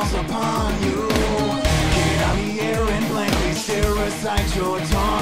falls upon you. Get out here and blankly stare aside your tongue.